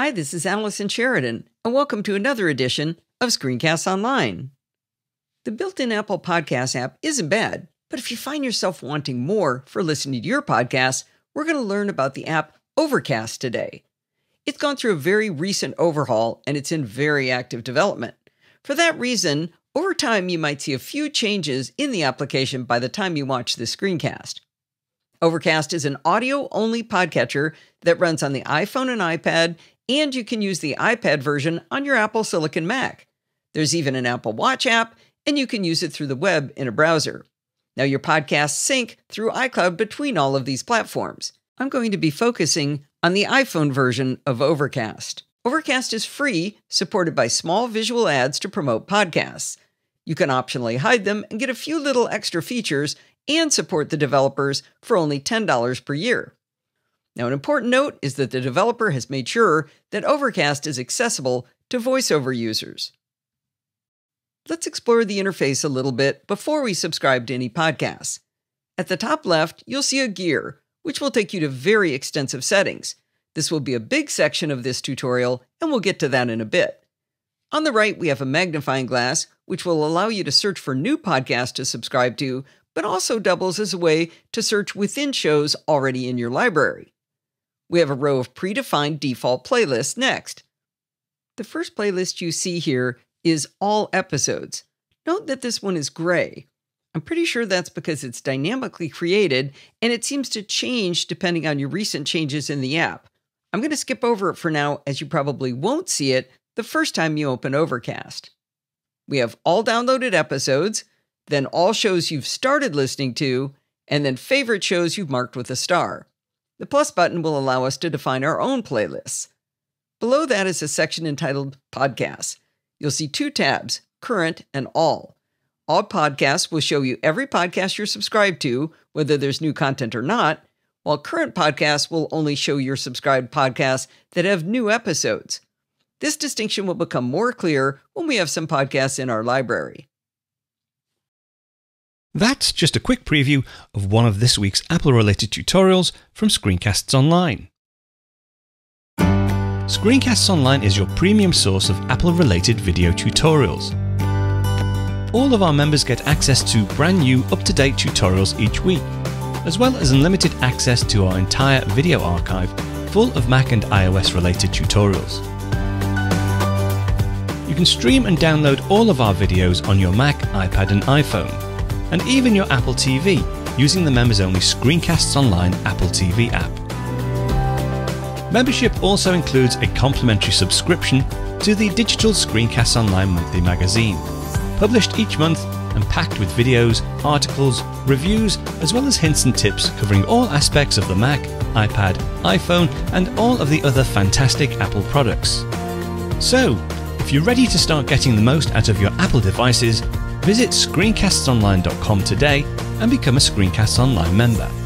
Hi, this is Allison Sheridan, and welcome to another edition of ScreenCast Online. The built-in Apple Podcast app isn't bad, but if you find yourself wanting more for listening to your podcast, we're going to learn about the app Overcast today. It's gone through a very recent overhaul, and it's in very active development. For that reason, over time, you might see a few changes in the application by the time you watch this screencast. Overcast is an audio-only podcatcher that runs on the iPhone and iPad, and you can use the iPad version on your Apple Silicon Mac. There's even an Apple Watch app, and you can use it through the web in a browser. Now, your podcasts sync through iCloud between all of these platforms. I'm going to be focusing on the iPhone version of Overcast. Overcast is free, supported by small visual ads to promote podcasts. You can optionally hide them and get a few little extra features and support the developers for only $10 per year. Now, an important note is that the developer has made sure that Overcast is accessible to VoiceOver users. Let's explore the interface a little bit before we subscribe to any podcasts. At the top left, you'll see a gear, which will take you to very extensive settings. This will be a big section of this tutorial, and we'll get to that in a bit. On the right, we have a magnifying glass, which will allow you to search for new podcasts to subscribe to, but also doubles as a way to search within shows already in your library. We have a row of predefined default playlists next. The first playlist you see here is all episodes. Note that this one is gray. I'm pretty sure that's because it's dynamically created and it seems to change depending on your recent changes in the app. I'm going to skip over it for now as you probably won't see it the first time you open Overcast. We have all downloaded episodes, then all shows you've started listening to, and then favorite shows you've marked with a star. The plus button will allow us to define our own playlists. Below that is a section entitled Podcasts. You'll see two tabs, Current and All. All podcasts will show you every podcast you're subscribed to, whether there's new content or not, while Current podcasts will only show your subscribed podcasts that have new episodes. This distinction will become more clear when we have some podcasts in our library. That's just a quick preview of one of this week's Apple-related tutorials from Screencasts Online. Screencasts Online is your premium source of Apple-related video tutorials. All of our members get access to brand new, up-to-date tutorials each week, as well as unlimited access to our entire video archive full of Mac and iOS-related tutorials. You can stream and download all of our videos on your Mac, iPad and iPhone, and even your Apple TV using the members-only Screencasts Online Apple TV app. Membership also includes a complimentary subscription to the digital Screencasts Online monthly magazine, published each month and packed with videos, articles, reviews, as well as hints and tips covering all aspects of the Mac, iPad, iPhone, and all of the other fantastic Apple products. So, if you're ready to start getting the most out of your Apple devices, visit ScreenCastsOnline.com today and become a Screencasts Online member.